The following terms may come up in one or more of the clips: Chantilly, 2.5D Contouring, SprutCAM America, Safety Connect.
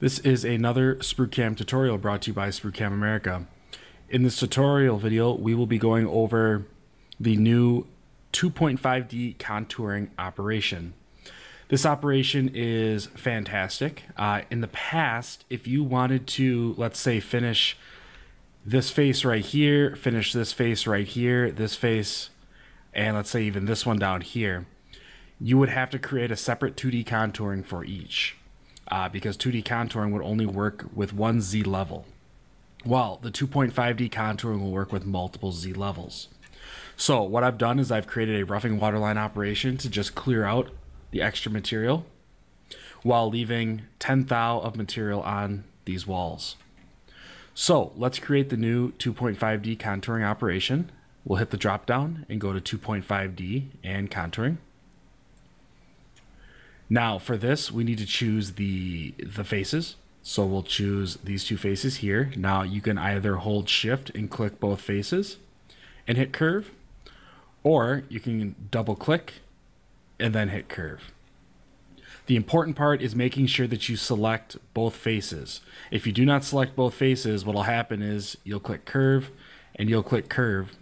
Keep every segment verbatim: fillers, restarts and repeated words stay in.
This is another SprutCAM tutorial brought to you by SprutCAM America. In this tutorial video, we will be going over the new two point five D contouring operation. This operation is fantastic. Uh, in the past, if you wanted to, let's say, finish this face right here, finish this face right here, this face, and let's say even this one down here, you would have to create a separate two D contouring for each. Uh, because two D contouring would only work with one Z level. Well, the two point five D contouring will work with multiple Z levels. So what I've done is I've created a roughing waterline operation to just clear out the extra material while leaving ten thou of material on these walls. So let's create the new two point five D contouring operation. We'll hit the drop down and go to two point five D and contouring. Now for this, we need to choose the, the faces. So we'll choose these two faces here. Now you can either hold shift and click both faces and hit curve, or you can double click and then hit curve. The important part is making sure that you select both faces. If you do not select both faces, what'll happen is you'll click curve and you'll click curve,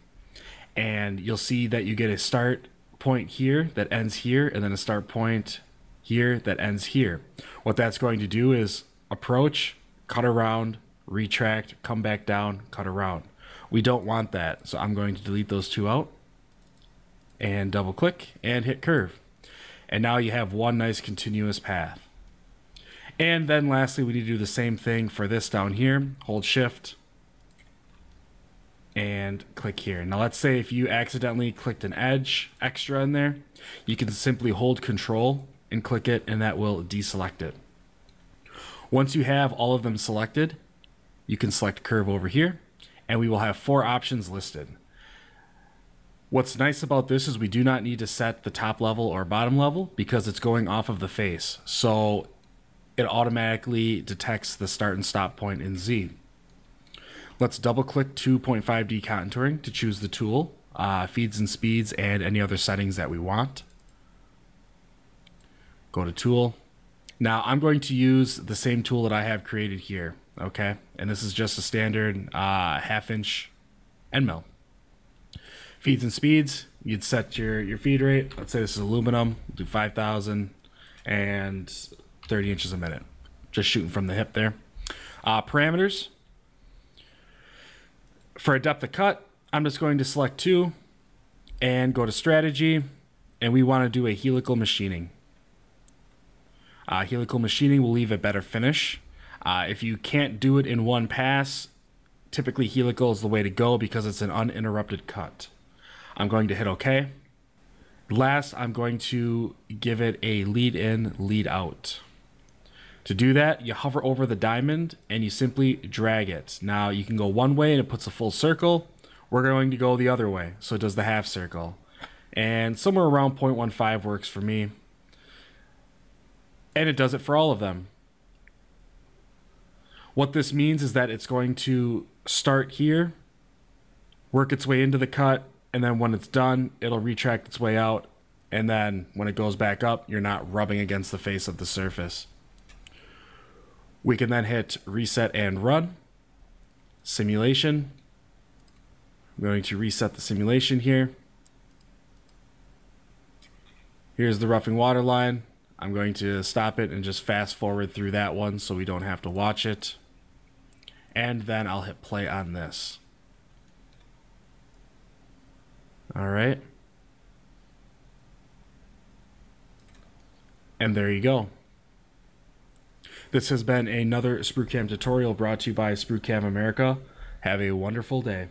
and you'll see that you get a start point here that ends here, and then a start point here that ends here. What that's going to do is approach, cut around, retract, come back down, cut around. We don't want that, so I'm going to delete those two out and double click and hit curve. And now you have one nice continuous path. And then lastly, we need to do the same thing for this down here. Hold shift and click here. Now let's say if you accidentally clicked an edge extra in there, you can simply hold control and click it, and that will deselect it. Once you have all of them selected, you can select curve over here, and we will have four options listed. What's nice about this is we do not need to set the top level or bottom level because it's going off of the face. So it automatically detects the start and stop point in Z. Let's double click two point five D contouring to choose the tool, uh, feeds and speeds, and any other settings that we want. Go to tool. Now I'm going to use the same tool that I have created here, okay? And this is just a standard uh, half inch end mill. Feeds and speeds, you'd set your, your feed rate. Let's say this is aluminum, do five thousand and thirty inches a minute. Just shooting from the hip there. Uh, parameters, for a depth of cut, I'm just going to select two and go to strategy, and we wanna do a helical machining. Uh, helical machining will leave a better finish. Uh, if you can't do it in one pass, typically helical is the way to go because it's an uninterrupted cut. I'm going to hit OK. Last, I'm going to give it a lead in, lead out. To do that, you hover over the diamond and you simply drag it. Now you can go one way and it puts a full circle. We're going to go the other way, so it does the half circle. And somewhere around zero point one five works for me. And it does it for all of them. What this means is that it's going to start here, work its way into the cut, and then when it's done, it'll retract its way out. And then when it goes back up, you're not rubbing against the face of the surface. We can then hit reset and run. Simulation. I'm going to reset the simulation here. Here's the roughing water line. I'm going to stop it and just fast forward through that one so we don't have to watch it. And then I'll hit play on this. All right. And there you go. This has been another SprutCAM tutorial brought to you by SprutCAM America. Have a wonderful day.